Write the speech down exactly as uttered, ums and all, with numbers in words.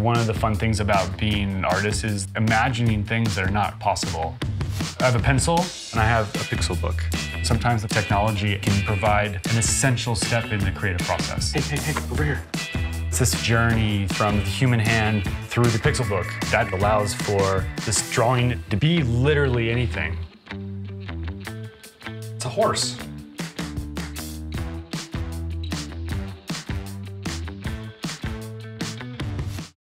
One of the fun things about being an artist is imagining things that are not possible. I have a pencil and I have a Pixelbook. Sometimes the technology can provide an essential step in the creative process. Hey, hey, hey, over here. It's this journey from the human hand through the Pixelbook that allows for this drawing to be literally anything. It's a horse.